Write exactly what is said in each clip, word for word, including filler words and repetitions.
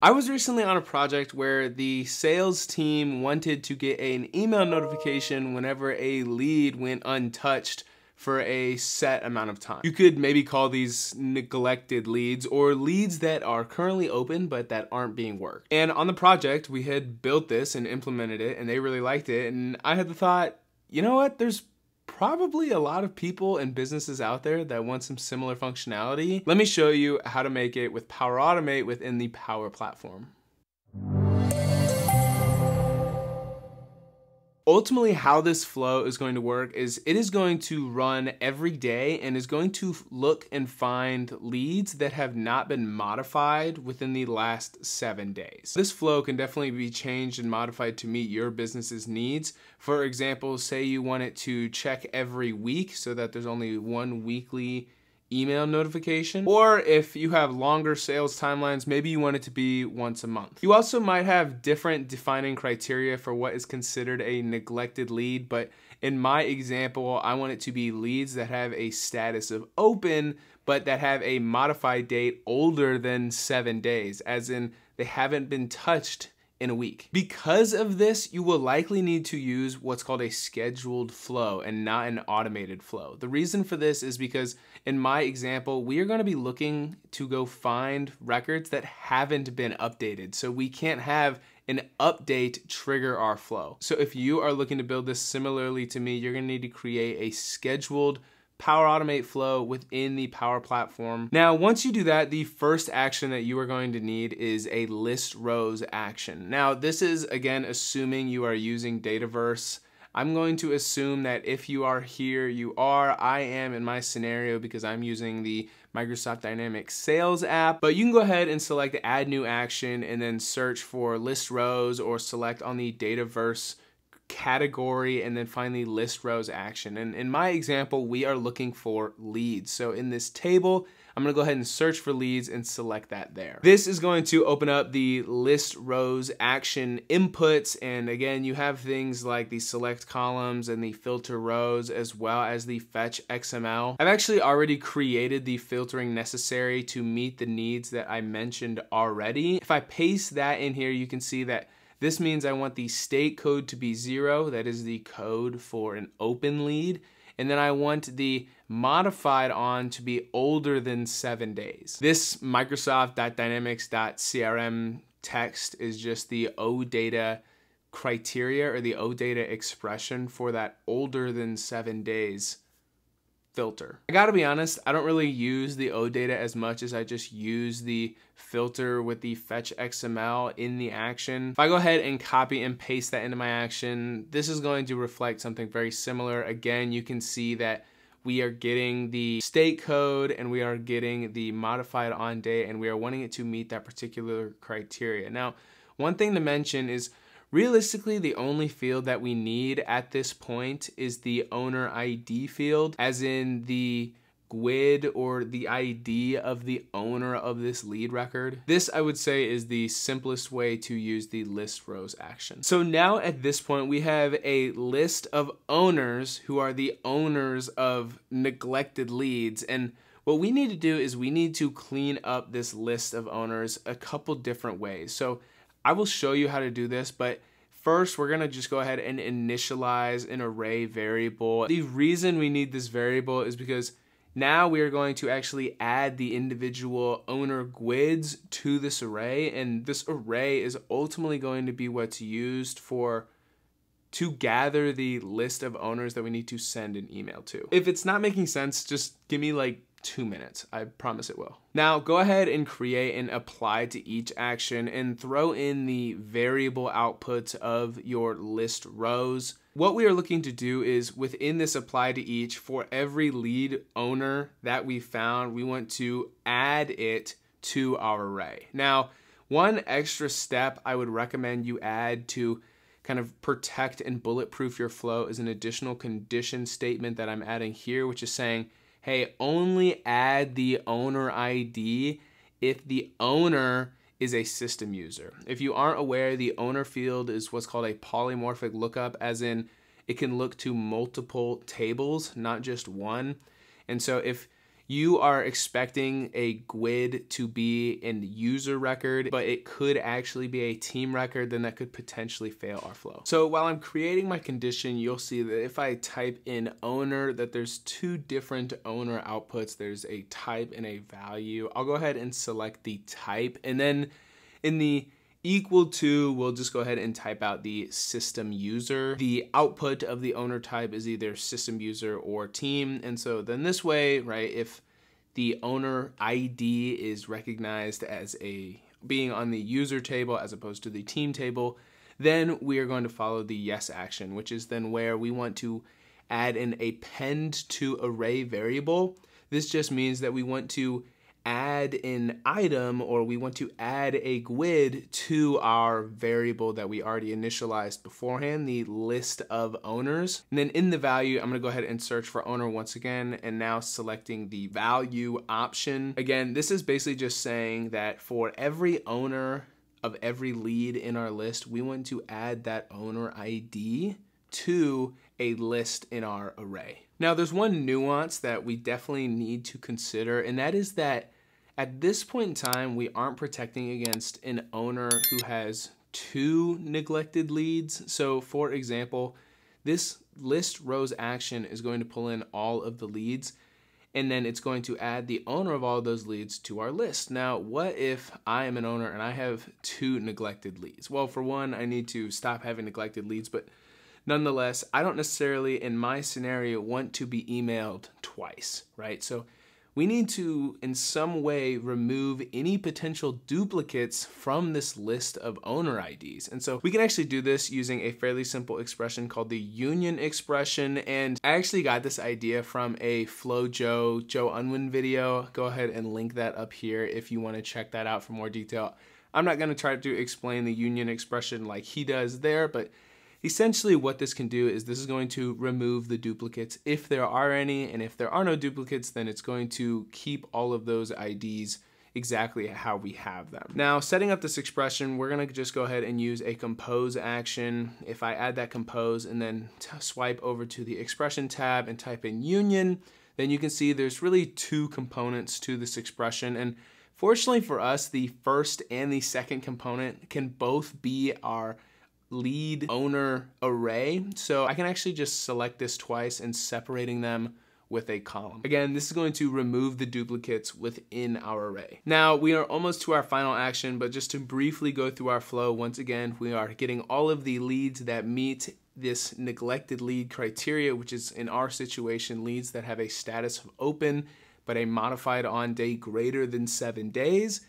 I was recently on a project where the sales team wanted to get an email notification whenever a lead went untouched for a set amount of time. You could maybe call these neglected leads, or leads that are currently open but that aren't being worked. And on the project, we had built this and implemented it, and they really liked it. And I had the thought, you know what, there's probably a lot of people and businesses out there that want some similar functionality. Let me show you how to make it with Power Automate within the Power Platform. Ultimately, how this flow is going to work is it is going to run every day and is going to look and find leads that have not been modified within the last seven days. This flow can definitely be changed and modified to meet your business's needs. For example, say you want it to check every week so that there's only one weekly email notification, or if you have longer sales timelines, maybe you want it to be once a month. You also might have different defining criteria for what is considered a neglected lead, but in my example, I want it to be leads that have a status of open, but that have a modified date older than seven days, as in they haven't been touched in a week. Because of this, you will likely need to use what's called a scheduled flow and not an automated flow. The reason for this is because in my example, we are going to be looking to go find records that haven't been updated. So we can't have an update trigger our flow. So if you are looking to build this similarly to me, you're going to need to create a scheduled Power Automate flow within the Power Platform. Now, once you do that, the first action that you are going to need is a list rows action. Now, this is, again, assuming you are using Dataverse. I'm going to assume that if you are here, you are. I am in my scenario because I'm using the Microsoft Dynamics Sales app, but you can go ahead and select Add New Action and then search for list rows, or select on the Dataverse category and then finally list rows action. And in my example, we are looking for leads. So in this table, I'm gonna go ahead and search for leads and select that there. This is going to open up the list rows action inputs. And again, you have things like the select columns and the filter rows, as well as the fetch X M L. I've actually already created the filtering necessary to meet the needs that I mentioned already. If I paste that in here, you can see that this means I want the state code to be zero. That is the code for an open lead. And then I want the modified on to be older than seven days. This Microsoft.Dynamics.C R M text is just the OData criteria, or the OData expression for that older than seven days filter. I gotta be honest, I don't really use the OData as much as I just use the filter with the fetch X M L in the action. If I go ahead and copy and paste that into my action, this is going to reflect something very similar. Again, you can see that we are getting the state code and we are getting the modified on date, and we are wanting it to meet that particular criteria. Now, one thing to mention is realistically, the only field that we need at this point is the owner I D field, as in the GUID, or the I D of the owner of this lead record. This, I would say, is the simplest way to use the list rows action. So now at this point, we have a list of owners who are the owners of neglected leads. And what we need to do is we need to clean up this list of owners a couple different ways. So I will show you how to do this, but first we're gonna just go ahead and initialize an array variable. The reason we need this variable is because now we are going to actually add the individual owner GUIDs to this array, and this array is ultimately going to be what's used for to gather the list of owners that we need to send an email to. If it's not making sense, just give me like two minutes. I promise it will. Now go ahead and create an apply to each action and throw in the variable outputs of your list rows. What we are looking to do is within this apply to each, for every lead owner that we found, we want to add it to our array. Now, one extra step I would recommend you add to kind of protect and bulletproof your flow is an additional condition statement that I'm adding here, which is saying, hey, only add the owner I D if the owner is a system user. If you aren't aware, the owner field is what's called a polymorphic lookup, as in it can look to multiple tables, not just one. And so if you are expecting a GUID to be a user record, but it could actually be a team record, then that could potentially fail our flow. So while I'm creating my condition, you'll see that if I type in owner, that there's two different owner outputs. There's a type and a value. I'll go ahead and select the type, and then in the equal to, we'll just go ahead and type out the system user. The output of the owner type is either system user or team. And so then this way, right, if the owner I D is recognized as a being on the user table as opposed to the team table, then we are going to follow the yes action, which is then where we want to add in a append to array variable. This just means that we want to add an item, or we want to add a GUID to our variable that we already initialized beforehand, the list of owners. And then in the value, I'm gonna go ahead and search for owner once again, and now selecting the value option. Again, this is basically just saying that for every owner of every lead in our list, we want to add that owner I D to a list in our array. Now, there's one nuance that we definitely need to consider, and that is that at this point in time, we aren't protecting against an owner who has two neglected leads. So for example, this list rows action is going to pull in all of the leads, and then it's going to add the owner of all of those leads to our list. Now, what if I am an owner and I have two neglected leads? Well, for one, I need to stop having neglected leads, but nonetheless, I don't necessarily in my scenario want to be emailed twice, right? So we need to, in some way, remove any potential duplicates from this list of owner I Ds. And so we can actually do this using a fairly simple expression called the union expression. And I actually got this idea from a Flojo Joe Unwin video. Go ahead and link that up here if you want to check that out for more detail. I'm not going to try to explain the union expression like he does there, but essentially what this can do is this is going to remove the duplicates if there are any, and if there are no duplicates, then it's going to keep all of those I Ds exactly how we have them. Now, setting up this expression, we're gonna just go ahead and use a compose action. If I add that compose and then swipe over to the expression tab and type in union, then you can see there's really two components to this expression. And fortunately for us, the first and the second component can both be our lead owner array. So I can actually just select this twice and separating them with a column. Again, this is going to remove the duplicates within our array. Now we are almost to our final action, but just to briefly go through our flow, once again, we are getting all of the leads that meet this neglected lead criteria, which is in our situation, leads that have a status of open, but a modified on day greater than seven days.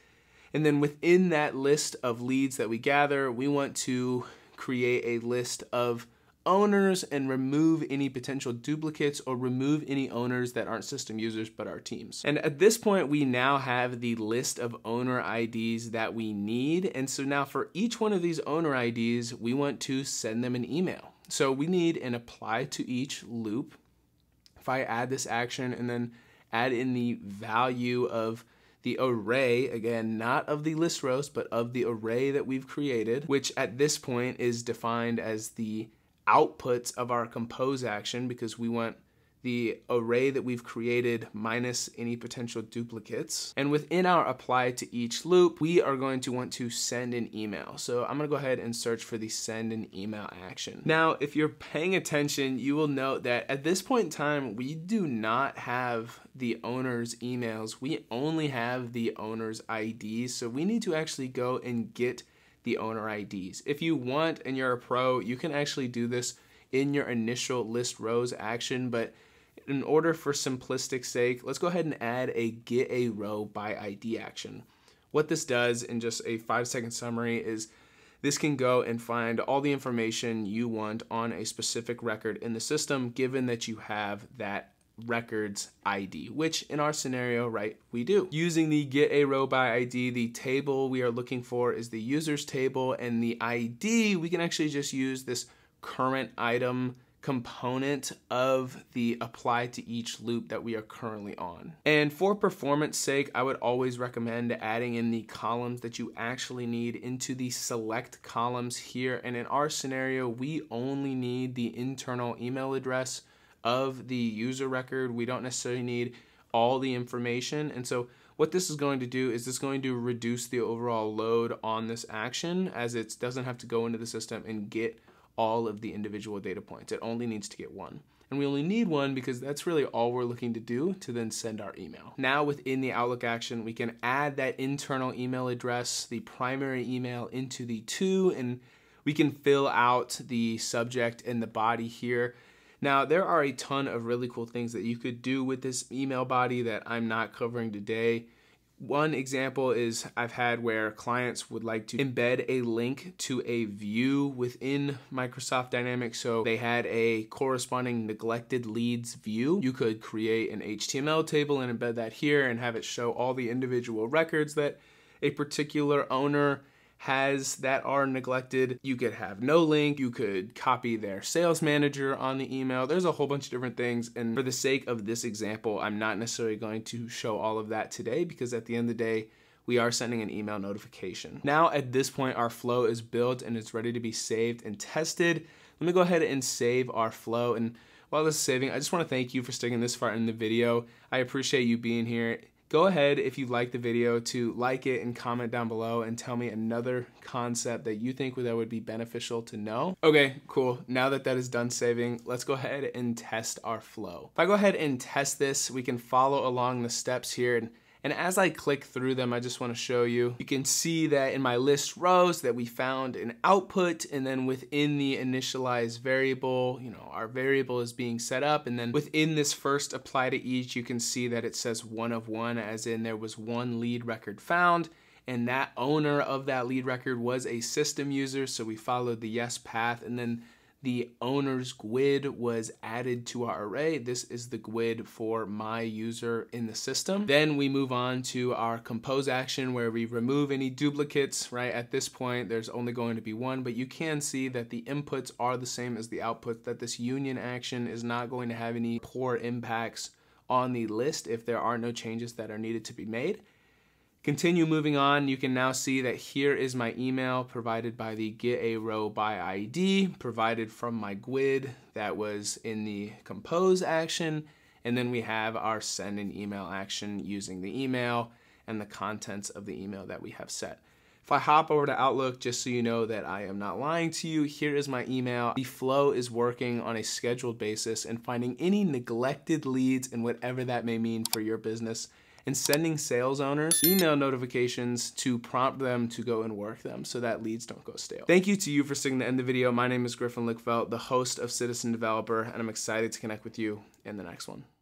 And then within that list of leads that we gather, we want to create a list of owners and remove any potential duplicates, or remove any owners that aren't system users but are teams. And at this point, we now have the list of owner I Ds that we need. And so now for each one of these owner I Ds, we want to send them an email. So we need an apply to each loop. If I add this action and then add in the value of the array, again, not of the list rows, but of the array that we've created, which at this point is defined as the outputs of our compose action, because we want the array that we've created minus any potential duplicates. And within our apply to each loop, we are going to want to send an email. So I'm gonna go ahead and search for the send an email action. Now, if you're paying attention, you will note that at this point in time, we do not have the owner's emails. We only have the owner's I D. So we need to actually go and get the owner I Ds. If you want, and you're a pro, you can actually do this in your initial list rows action, but in order for simplistic sake, let's go ahead and add a get a row by I D action. What this does in just a five second summary is this can go and find all the information you want on a specific record in the system, given that you have that record's I D, which in our scenario, right, we do. Using the get a row by I D, the table we are looking for is the users table, and the I D, we can actually just use this current item component of the apply to each loop that we are currently on. And for performance sake, I would always recommend adding in the columns that you actually need into the select columns here. And in our scenario, we only need the internal email address of the user record. We don't necessarily need all the information. And so what this is going to do is it's going to reduce the overall load on this action, as it doesn't have to go into the system and get all of the individual data points. It only needs to get one. And we only need one because that's really all we're looking to do to then send our email. Now within the Outlook action, we can add that internal email address, the primary email, into the to, and we can fill out the subject and the body here. Now there are a ton of really cool things that you could do with this email body that I'm not covering today. One example is I've had where clients would like to embed a link to a view within Microsoft Dynamics. So they had a corresponding neglected leads view. You could create an H T M L table and embed that here and have it show all the individual records that a particular owner has that are neglected. You could have no link. You could copy their sales manager on the email. There's a whole bunch of different things. And for the sake of this example, I'm not necessarily going to show all of that today, because at the end of the day, we are sending an email notification. Now at this point, our flow is built and it's ready to be saved and tested. Let me go ahead and save our flow. And while this is saving, I just want to thank you for sticking this far in the video. I appreciate you being here. Go ahead, if you like the video, to like it and comment down below and tell me another concept that you think that would be beneficial to know. Okay, cool. Now that that is done saving, let's go ahead and test our flow. If I go ahead and test this, we can follow along the steps here. And, and as I click through them, I just want to show you, you can see that in my list rows that we found an output, and then within the initialize variable, you know, our variable is being set up. And then within this first apply to each, you can see that it says one of one, as in there was one lead record found, and that owner of that lead record was a system user. So we followed the yes path, and then the owner's G U I D was added to our array. This is the G U I D for my user in the system. Then we move on to our compose action, where we remove any duplicates, right? At this point, there's only going to be one, but you can see that the inputs are the same as the outputs, that this union action is not going to have any poor impacts on the list if there are no changes that are needed to be made. Continue moving on, you can now see that here is my email provided by the get a row by I D, provided from my G U I D that was in the compose action. And then we have our send an email action using the email and the contents of the email that we have set. If I hop over to Outlook, just so you know that I am not lying to you, here is my email. The flow is working on a scheduled basis and finding any neglected leads and whatever that may mean for your business, and sending sales owners email notifications to prompt them to go and work them so that leads don't go stale. Thank you to you for sticking to end the video. My name is Griffin Lickfeldt, the host of Citizen Developer, and I'm excited to connect with you in the next one.